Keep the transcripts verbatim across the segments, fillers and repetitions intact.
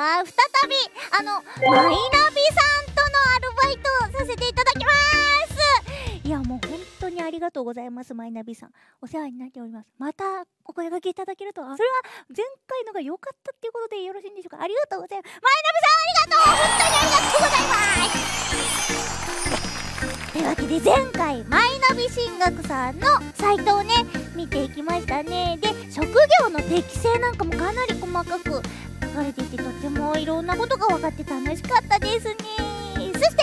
は再びあのマイナビさんとのアルバイトをさせていただきます。いやもう本当にありがとうございます。マイナビさんお世話になっております。またお声掛けいただけると、それは前回のが良かったっていうことでよろしいんでしょうか。ありがとうございます。マイナビさんありがとう、本当にありがとうございます。というわけで前回マイナビ進学さんのサイトをね見ていきましたね。で職業の適性なんかもかなり細かく書かれていて、とてもいろんなことが分かって楽しかったですね。そして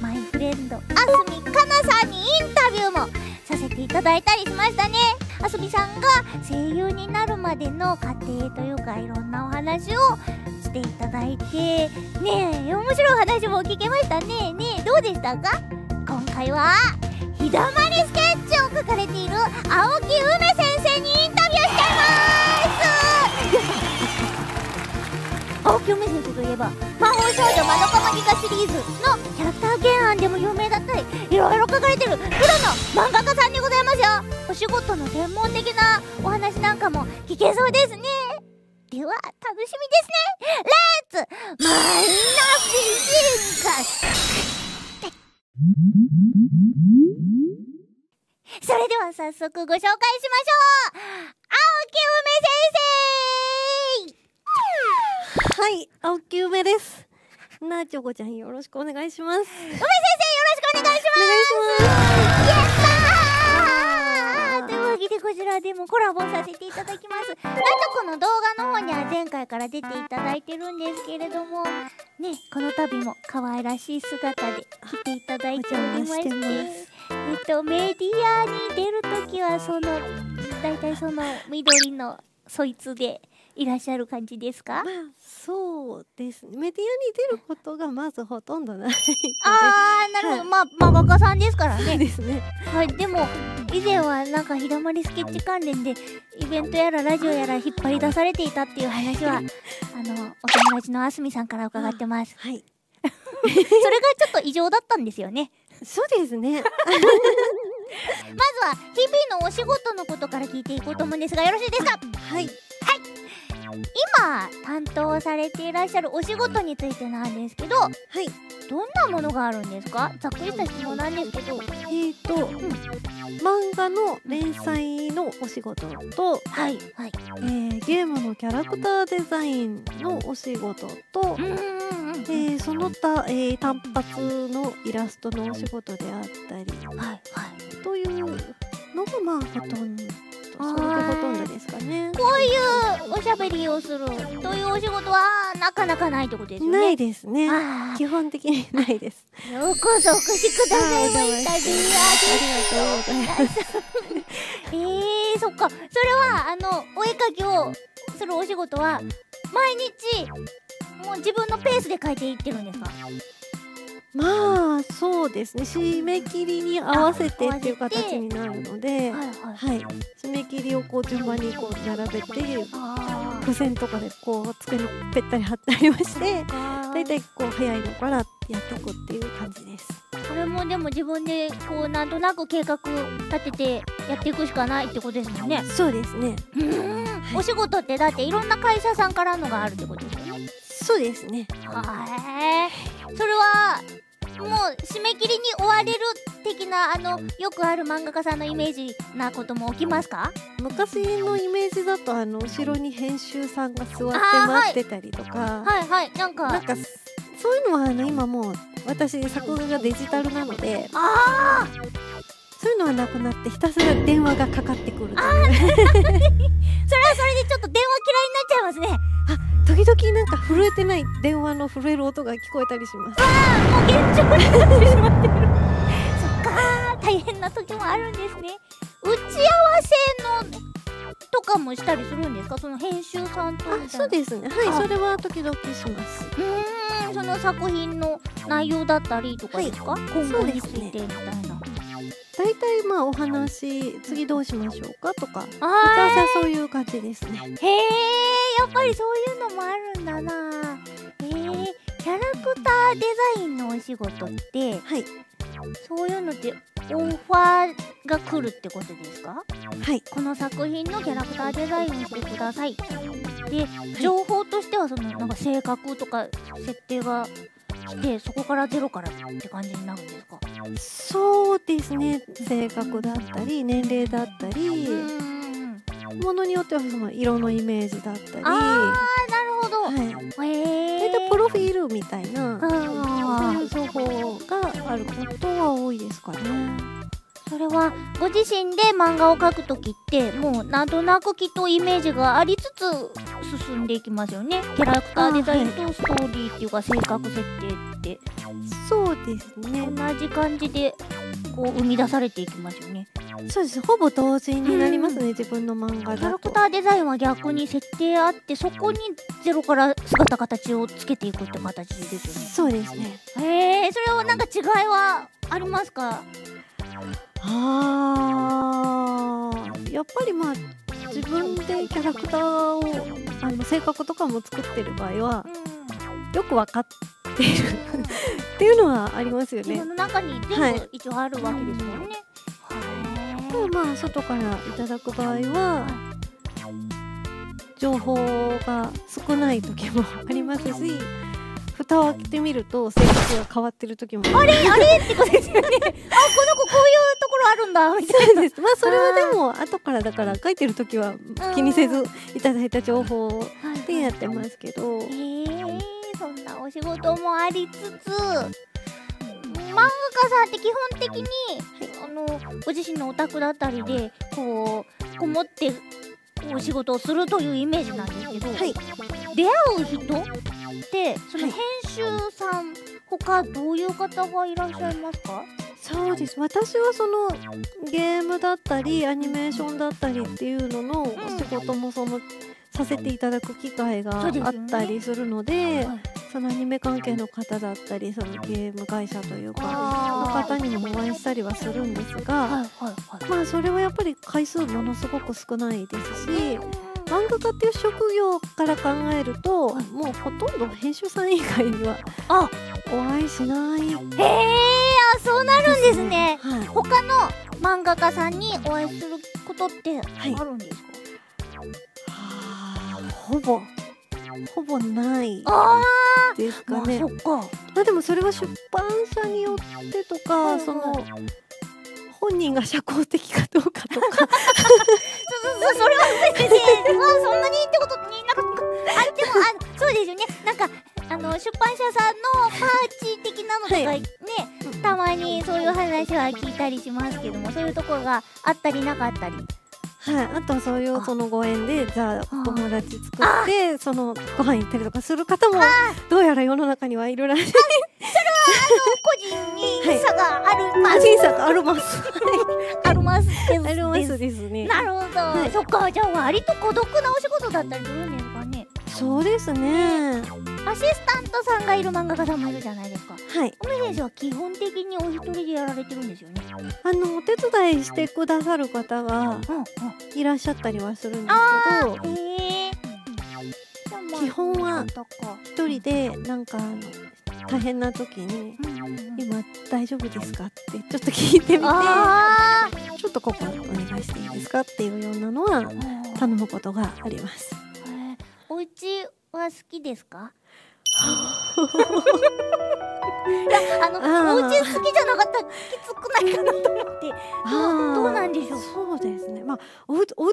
マイフレンドあすみかなさんにインタビューもさせていただいたりしましたね。あすみさんが声優になるまでの過程というかいろんなお話をしていただいてね、え面白いお話も聞けましたね。ねえどうでしたか？今回は日だまりスケッチを書かれている青木梅先生にインタビューしちゃいます。青木梅先生といえば「魔法少女まどかマギカ」シリーズのキャラクター原案でも有名だったり、いろいろ書かれてるプロの漫画家さんでございますよ。お仕事の専門的なお話なんかも聞けそうですね。では楽しみですね。レッツマイナビ進化。それでは早速ご紹介しましょう。青木梅先生。はい、青木梅です。なあちょこちゃんよろしくお願いします。梅先生よろしくお願いします。やったー。というわけでこちらでもコラボさせていただきます。なあちょこの動画の方には前回から出ていただいてるんですけれどもね、この度も可愛らしい姿で来ていただいておりまして、えっとメディアに出るときはそのだいたいその緑のそいつでいらっしゃる感じですか？まあ、そうですね。メディアに出ることがまずほとんどないので。ああ、なるほど。まあまあ画家さんですからね。そうですね。はい。でも以前はなんか日だまりスケッチ関連でイベントやらラジオやら引っ張り出されていたっていう話は。あのお友達のあすみさんから伺ってます。はい。それがちょっと異常だったんですよね。そうですね。まずは日々のお仕事のことから聞いていこうと思うんですが、よろしいですか？はい。はい。今担当されていらっしゃるお仕事についてなんですけど、はい。どんなものがあるんですか？ざっくりした質問なんですけど。えっと、うん、漫画の連載のお仕事と、はいはい。えー、ゲームのキャラクターデザインのお仕事と、えー、その他、えー、単発のイラストのお仕事であったり、はいはい、というのがまあほとんど、それがほとんどですかね。こういうおしゃべりをするというお仕事はなかなかないってことですよね。ないですね。基本的にないです。ようこそお越しくださいました。ありがとうございます。えー、そっか。それはあのお絵描きをするお仕事は毎日。もう自分のペースで書いていってるんですか？まあそうですね、締め切りに合わせてっていう形になるので、はい、締め切りをこう順番にこう並べて付箋とかでこう机にぺったり貼ってありまして、大体こう早いのからやっておくっていう感じです。それもでも自分でこうなんとなく計画立ててやっていくしかないってことですもんね。そうですね。うん、お仕事ってだっていろんな会社さんからのがあるってことですよね。そうですね。はい。それはもう締め切りに追われる的なあのよくある漫画家さんのイメージなことも起きますか？昔のイメージだとあの後ろに編集さんが座って待ってたりとか、はい、はいはいなんかなんかそういうのはあの今もう私作画がデジタルなので、ああ。そういうのはなくなってひたすら電話がかかってくる。ああ、それはそれでちょっと電話嫌いになっちゃいますね。あ、時々なんか震えてない電話の震える音が聞こえたりします。ああ、もう現状になってしまってる。そっかー、大変な時もあるんですね。打ち合わせのとかもしたりするんですか？その編集さんとみたいな。あ、そうですね。はい、それは時々します。うん、その作品の内容だったりとかですか？はい、今後についてみたいな。大体まあお話次どうしましょうかとか、打ち合わせはそういう感じですね。へえ、やっぱりそういうのもあるんだな。えー、キャラクターデザインのお仕事って、はい、そういうのってオファーが来るってことですか？はい、この作品のキャラクターデザインしてください。で、情報としてはそのなんか性格とか設定がで、そこからゼロからって感じになるんですか？そうですね、性格だったり年齢だったり、ものによってはその色のイメージだったり。あー、なるほど。へえ。大体プロフィールみたいなそういう情報があることは多いですかね。それはご自身で漫画を描くときってもうなんとなくきっとイメージがありつつ進んでいきますよね。キャラクターデザインとストーリーっていうか性格設定って。そうですね。同じ感じでこう生み出されていきますよね。そうです。ほぼ同時になりますね、うん、自分の漫画だと。キャラクターデザインは逆に設定あって、そこにゼロから姿形をつけていくって形ですよね。そうですね。へえ、それはなんか違いはありますか？あー、やっぱりまあ自分でキャラクターをあの性格とかも作ってる場合は、うん、よく分かってるっていうのはありますよね。自分の中に全部一応あるわけですもんね。はい。でまあ外からいただく場合は情報が少ない時もありますし、蓋を開けてみると性格が変わってる時もあれあれってことですよね。あ、この子こういうところあるんだみたいな。まあそれはでも後からだから書いてる時は気にせずいただいた情報でやってますけど。へえ、そんなお仕事もありつつ、漫画家さんって基本的に、あのご自身のお宅だったりでこうこもってお仕事をするというイメージなんですけど、はい、出会う人で、その編集さん、はい、他どういう方がいらっしゃいますか？そうです。私はそのゲームだったりアニメーションだったりっていうののお仕事もそのさせていただく機会があったりするので、そのアニメ関係の方だったりそのゲーム会社というかの方にもお会いしたりはするんですが、まあそれはやっぱり回数ものすごく少ないですし、漫画家っていう職業から考えると、はい、もうほとんど編集さん以外にはあお会いしない。へえ、あ、そうなるんですね。はい、他の漫画家さんにお会いすることってあるんですか？はい、はほぼほぼないですかね。あ、まあ、そっか。まあでもそれは出版社によってとか、はい、その本人が社交的かどうかとか。それは全然、そんなにってことになんかあでもあそうですよね。なんかあの出版社さんのパーチ的なのとかね、はい、たまにそういう話は聞いたりしますけども、そういうところがあったりなかったり。はい、あとそういうそのご縁でじゃあ友達作ってそのご飯行ったりとかする方もどうやら世の中にはいるらしい。それはあの個人に差があるます。個人差があるます。あるます。あるますですね。なるほど。そっか、じゃあ割と孤独なお仕事だったりするんですかね。そうですね。アシスタントさんがいる漫画家さんもいるじゃないですか。はい。梅選手は基本的にお一人でやられてるんですよね。あのお手伝いしてくださる方がいらっしゃったりはするんですけど、えー、基本は一人でなんかあの大変な時に「今大丈夫ですか?」ってちょっと聞いてみて「ちょっとここお願いしていいですか?」っていうようなのは頼むことがあります。お家は好きですか？あのお家好きじゃなかったらきつくないかなと思って。どうなんでしょう。そうですね、まあおうち嫌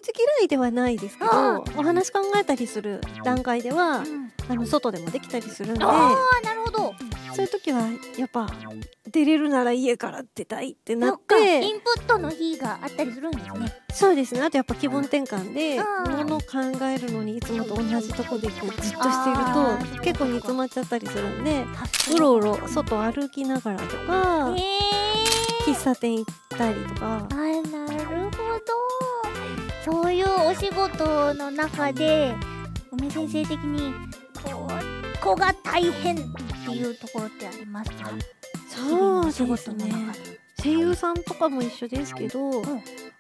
いではないですけど、お話考えたりする段階では、うん、あの外でもできたりするんで。ああ、なるほど。そういう時はやっぱ出れるなら家から出たいってなって、インプットの日があったりするんですね。そうですね。あとやっぱ気分転換で物を考えるのにいつもと同じとこでこうじっとしていると結構煮詰まっちゃったりするんで、うろうろ外歩きながらとか喫茶店行ったりとか。あ、なるほど。そういうお仕事の中で梅先生的にこうここが大変っていうところってありますか？そうですね。声優さんとかも一緒ですけど、うん、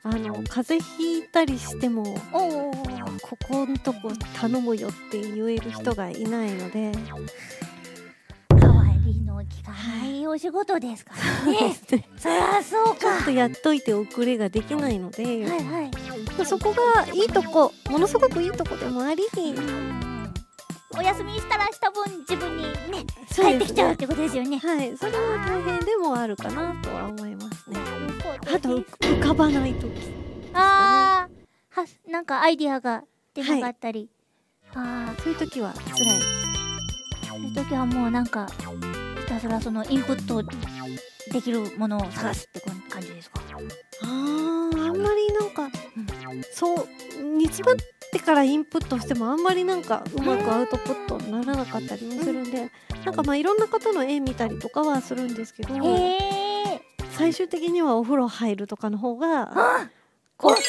あの風邪ひいたりしてもここのとこ頼むよって言える人がいないので。代わりの聞かないお仕事ですからね。そりゃそうか。ちょっとやっといて遅れができないので、はいはい、そこがいいとこ、ものすごくいいとこでもあり、お休みしたらした分自分にね帰ってきちゃうってことですよね。はい、それは大変でもあるかなとは思いますね。あと浮かばない時、ああ、はなんかアイディアが出なかったり、ああそういう時は辛い。そういう時はもうなんかひたすらそのインプットできるものを探すって感じですか。ああ、あんまりなんかそう煮詰まってからインプットしてもあんまりなんかうまくアウトプットにならなかったりもするんで、なんかまあいろんな方の絵見たりとかはするんですけど、最終的にはお風呂入るとかの方が。お風呂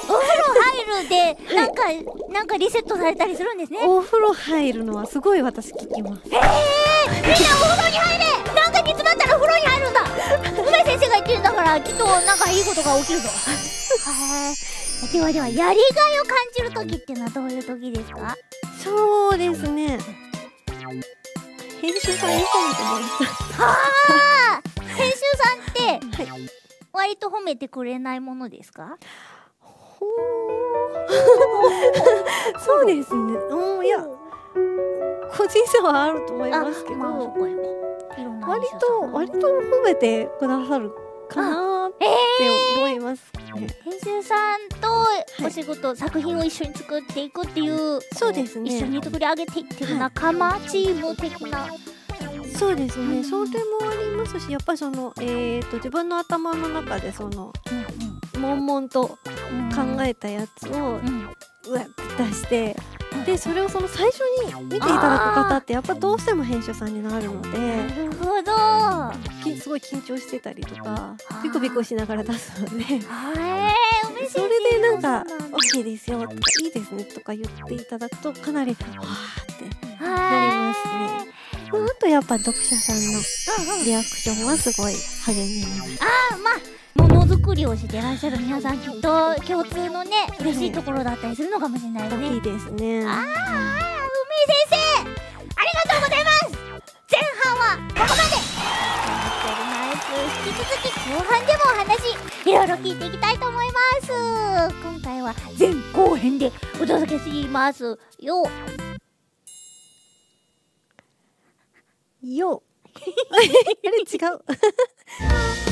入るお風呂入るでなんか、はい、なんかリセットされたりするんですね。お風呂入るのはすごい私聞きます。ええー、みんなお風呂に入れ、なんか煮詰まったらお風呂に入るんだ。梅先生が言ってるんだから、きっとなんかいいことが起きるぞ。はい、ではでは、やりがいを感じる時っていうのはどういう時ですか？そうですね、編集さんいいと思ってます。はあ、編集さんって、はい、割と褒めてくれないものですか？ほーそうですね。うん、いや個人差はあると思いますけど、まあ、割と割と褒めてくださるかなって思います、えー、ね。編集さんとお仕事、はい、作品を一緒に作っていくっていう、そうですね、一緒に作り上げていってる仲間、はい、チーム的な。そうですね、うん、それもありますし、やっぱりその、えー、と自分の頭の中でその、うん、悶々と考えたやつを、うん、うわって出して、うん、でそれをその最初に見ていただく方ってやっぱどうしても編集さんになるので、なるほど、すごい緊張してたりとかビコビコしながら出すので、それでなんか「OK ですよ」とか「いいですね」とか言っていただくとかなり「わあ」ってなりますね。あとやっぱ読者さんのリアクションはすごい励みになる。ああ、まあものづくりをしてらっしゃる皆さん、きっと共通のね嬉しいところだったりするのかもしれないね。いいですね。ああ、梅先生ありがとうございます。前半はここまで。引き続き後半でもお話いろいろ聞いていきたいと思います。今回は前後編でお届けしますよ。よあれ違う